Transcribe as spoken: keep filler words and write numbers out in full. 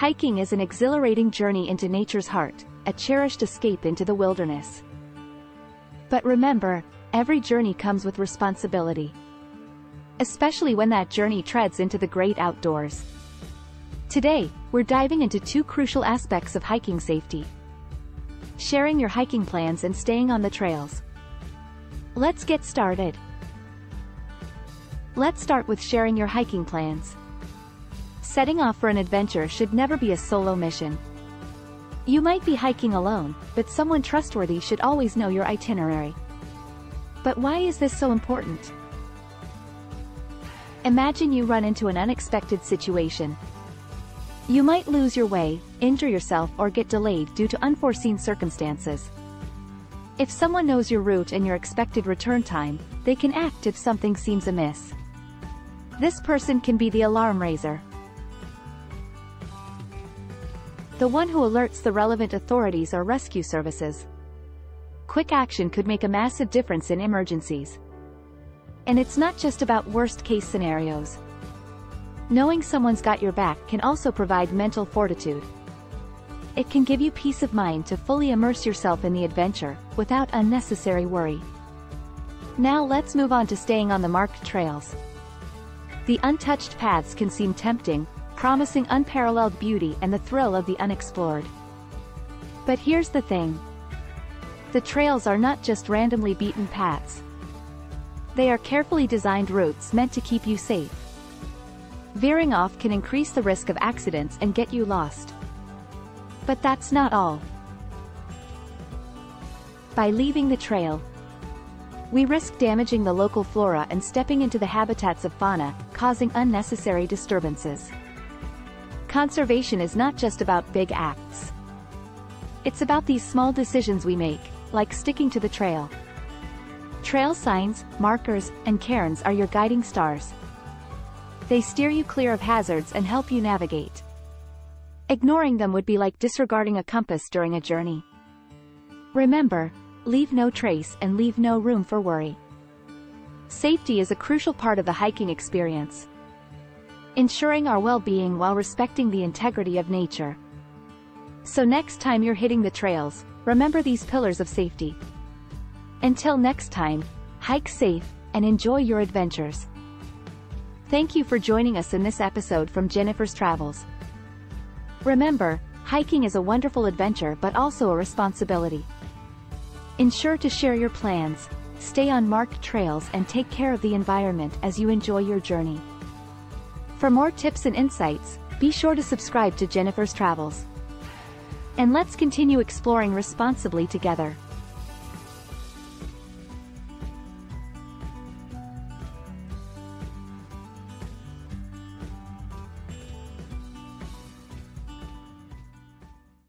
Hiking is an exhilarating journey into nature's heart, a cherished escape into the wilderness. But remember, every journey comes with responsibility, especially when that journey treads into the great outdoors. Today, we're diving into two crucial aspects of hiking safety: sharing your hiking plans and staying on the trails. Let's get started. Let's start with sharing your hiking plans. Setting off for an adventure should never be a solo mission. You might be hiking alone, but someone trustworthy should always know your itinerary. But why is this so important? Imagine you run into an unexpected situation. You might lose your way, injure yourself, or get delayed due to unforeseen circumstances. If someone knows your route and your expected return time, they can act if something seems amiss. This person can be the alarm raiser, the one who alerts the relevant authorities or rescue services. Quick action could make a massive difference in emergencies. And it's not just about worst-case scenarios. Knowing someone's got your back can also provide mental fortitude. It can give you peace of mind to fully immerse yourself in the adventure, without unnecessary worry. Now let's move on to staying on the marked trails. The untouched paths can seem tempting, promising unparalleled beauty and the thrill of the unexplored. But here's the thing. The trails are not just randomly beaten paths. They are carefully designed routes meant to keep you safe. Veering off can increase the risk of accidents and get you lost. But that's not all. By leaving the trail, we risk damaging the local flora and stepping into the habitats of fauna, causing unnecessary disturbances. Conservation is not just about big acts. It's about these small decisions we make, like sticking to the trail. Trail signs, markers, and cairns are your guiding stars. They steer you clear of hazards and help you navigate. Ignoring them would be like disregarding a compass during a journey. Remember, leave no trace and leave no room for worry. Safety is a crucial part of the hiking experience, ensuring our well-being while respecting the integrity of nature. So next time you're hitting the trails, remember these pillars of safety. Until next time, hike safe and enjoy your adventures. Thank you for joining us in this episode from Jennifer's Travels. Remember, hiking is a wonderful adventure but also a responsibility. Ensure to share your plans, stay on marked trails, and take care of the environment as you enjoy your journey. For more tips and insights, be sure to subscribe to Jennifer's Travels. And let's continue exploring responsibly together.